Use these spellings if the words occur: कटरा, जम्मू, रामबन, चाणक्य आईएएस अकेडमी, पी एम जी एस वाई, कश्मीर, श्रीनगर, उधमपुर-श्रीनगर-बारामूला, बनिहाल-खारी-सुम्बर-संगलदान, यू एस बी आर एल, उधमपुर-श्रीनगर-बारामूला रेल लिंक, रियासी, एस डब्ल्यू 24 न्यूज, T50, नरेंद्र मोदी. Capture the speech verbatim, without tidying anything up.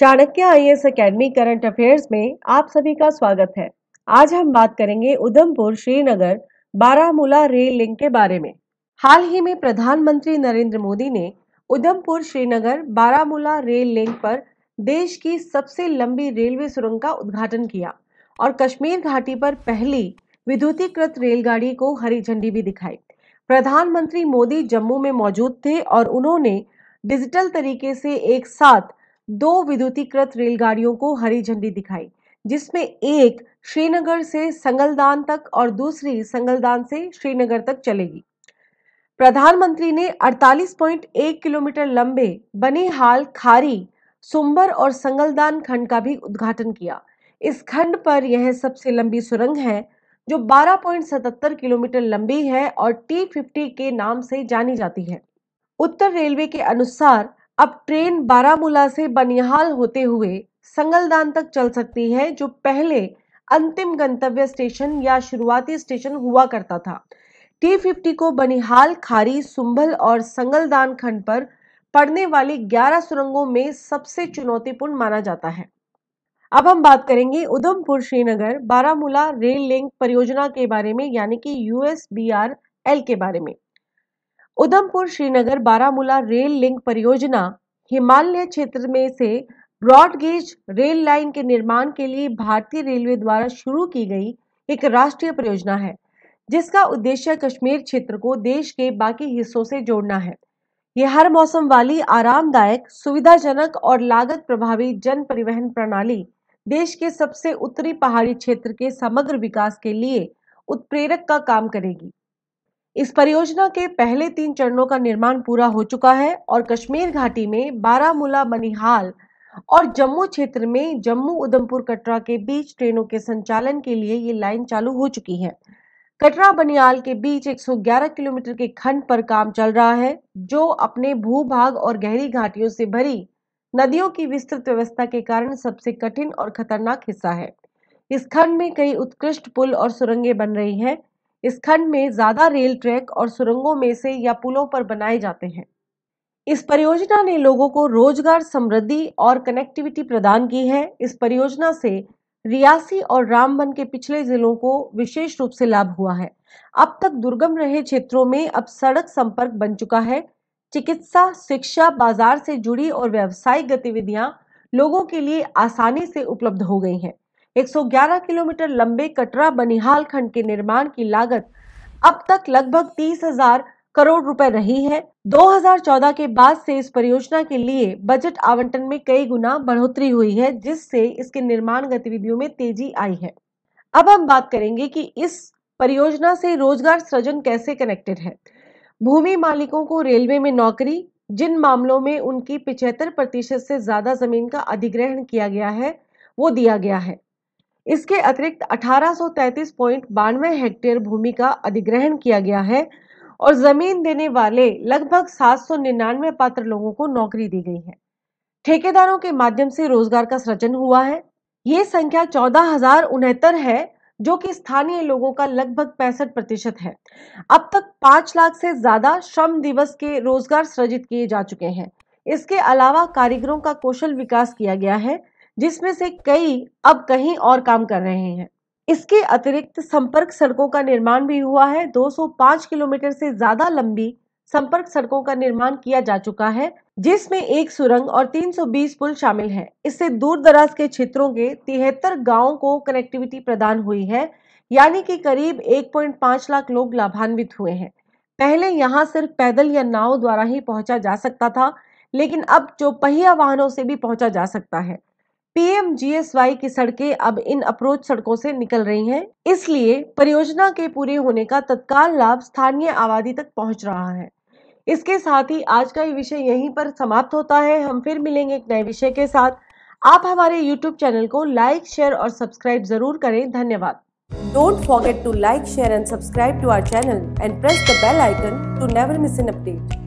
चाणक्य आईएएस अकेडमी current affairs में आप सभी का स्वागत है। आज हम बात करेंगे उधमपुर-श्रीनगर-बारामूला रेल लिंक के बारे में। हाल ही में प्रधानमंत्री नरेंद्र मोदी ने उधमपुर-श्रीनगर-बारामूला रेल लिंक पर देश की सबसे लंबी रेलवे सुरंग का उद्घाटन किया और कश्मीर घाटी पर पहली विद्युतीकृत रेलगाड़ी को हरी झंडी भी दिखाई। प्रधानमंत्री मोदी जम्मू में मौजूद थे और उन्होंने डिजिटल तरीके से एक साथ दो विद्युतीकृत रेलगाड़ियों को हरी झंडी दिखाई, जिसमें एक श्रीनगर से संगलदान तक और दूसरी संगलदान से श्रीनगर तक चलेगी। प्रधानमंत्री ने अड़तालीस पॉइंट एक किलोमीटर लंबे बनिहाल-खारी-सुम्बर और संगलदान खंड का भी उद्घाटन किया। इस खंड पर यह सबसे लंबी सुरंग है जो बारह पॉइंट सतहत्तर किलोमीटर लंबी है और टी फिफ्टी के नाम से जानी जाती है। उत्तर रेलवे के अनुसार अब ट्रेन बारामूला से बनिहाल होते हुए संगलदान तक चल सकती है, जो पहले अंतिम गंतव्य स्टेशन या शुरुआती स्टेशन हुआ करता था। टी फिफ्टी को बनिहाल, खारी, सुम्भल और संगलदान खंड पर पड़ने वाली ग्यारह सुरंगों में सबसे चुनौतीपूर्ण माना जाता है। अब हम बात करेंगे उधमपुर श्रीनगर बारामूला रेल लिंक परियोजना के बारे में, यानी कि यू एस बी आर एल के बारे में। उधमपुर श्रीनगर बारामूला रेल लिंक परियोजना हिमालय क्षेत्र में से ब्रॉडगेज रेल लाइन के निर्माण के लिए भारतीय रेलवे द्वारा शुरू की गई एक राष्ट्रीय परियोजना है, जिसका उद्देश्य कश्मीर क्षेत्र को देश के बाकी हिस्सों से जोड़ना है। यह हर मौसम वाली आरामदायक, सुविधाजनक और लागत प्रभावी जन परिवहन प्रणाली देश के सबसे उत्तरी पहाड़ी क्षेत्र के समग्र विकास के लिए उत्प्रेरक का काम करेगी। इस परियोजना के पहले तीन चरणों का निर्माण पूरा हो चुका है और कश्मीर घाटी में बारामूला, बनिहाल और जम्मू क्षेत्र में जम्मू उधमपुर कटरा के बीच ट्रेनों के संचालन के लिए ये लाइन चालू हो चुकी है। कटरा बनिहाल के बीच एक सौ ग्यारह किलोमीटर के खंड पर काम चल रहा है, जो अपने भूभाग और गहरी घाटियों से भरी नदियों की विस्तृत व्यवस्था के कारण सबसे कठिन और खतरनाक हिस्सा है। इस खंड में कई उत्कृष्ट पुल और सुरंगें बन रही हैं। इस खंड में ज्यादा रेल ट्रैक और सुरंगों में से या पुलों पर बनाए जाते हैं। इस परियोजना ने लोगों को रोजगार, समृद्धि और कनेक्टिविटी प्रदान की है। इस परियोजना से रियासी और रामबन के पिछले जिलों को विशेष रूप से लाभ हुआ है। अब तक दुर्गम रहे क्षेत्रों में अब सड़क संपर्क बन चुका है। चिकित्सा, शिक्षा, बाजार से जुड़ी और व्यावसायिक गतिविधियां लोगों के लिए आसानी से उपलब्ध हो गई हैं। एक सौ ग्यारह किलोमीटर लंबे कटरा बनिहाल खंड के निर्माण की लागत अब तक लगभग तीस हजार करोड़ रुपए रही है। दो हज़ार चौदह के बाद से इस परियोजना के लिए बजट आवंटन में कई गुना बढ़ोतरी हुई है, जिससे इसके निर्माण गतिविधियों में तेजी आई है। अब हम बात करेंगे कि इस परियोजना से रोजगार सृजन कैसे कनेक्टेड है। भूमि मालिकों को रेलवे में नौकरी, जिन मामलों में उनकी पिछहत्तर प्रतिशत से ज्यादा जमीन का अधिग्रहण किया गया है, वो दिया गया है। इसके अतिरिक्त अठारह सौ तैतीस पॉइंट बानवे हेक्टेयर भूमि का अधिग्रहण किया गया है और जमीन देने वाले लगभग सात सौ निन्यानवे पात्र लोगों को नौकरी दी गई है। ठेकेदारों के माध्यम से रोजगार का सृजन हुआ है। ये संख्या चौदह हजार उनहत्तर है, जो कि स्थानीय लोगों का लगभग पैंसठ प्रतिशत है। अब तक पांच लाख से ज्यादा श्रम दिवस के रोजगार सृजित किए जा चुके हैं। इसके अलावा कारीगरों का कौशल विकास किया गया है, जिसमें से कई अब कहीं और काम कर रहे हैं। इसके अतिरिक्त संपर्क सड़कों का निर्माण भी हुआ है। दो सौ पाँच किलोमीटर से ज्यादा लंबी संपर्क सड़कों का निर्माण किया जा चुका है, जिसमें एक सुरंग और तीन सौ बीस पुल शामिल हैं। इससे दूर दराज के क्षेत्रों के तिहत्तर गांवों को कनेक्टिविटी प्रदान हुई है, यानी कि करीब एक पॉइंट पाँच लाख लोग लाभान्वित हुए हैं। पहले यहाँ सिर्फ पैदल या नाव द्वारा ही पहुंचा जा सकता था, लेकिन अब चौपहिया वाहनों से भी पहुंचा जा सकता है। पी एम जी एस वाई की सड़कें अब इन अप्रोच सड़कों से निकल रही हैं, इसलिए परियोजना के पूरे होने का तत्काल लाभ स्थानीय आबादी तक पहुंच रहा है। इसके साथ ही आज का ये विषय यहीं पर समाप्त होता है। हम फिर मिलेंगे एक नए विषय के साथ। आप हमारे यूट्यूब चैनल को लाइक, शेयर और सब्सक्राइब जरूर करें। धन्यवाद। Don't forget to like, share and subscribe to our channel and press the bell icon to never miss an update.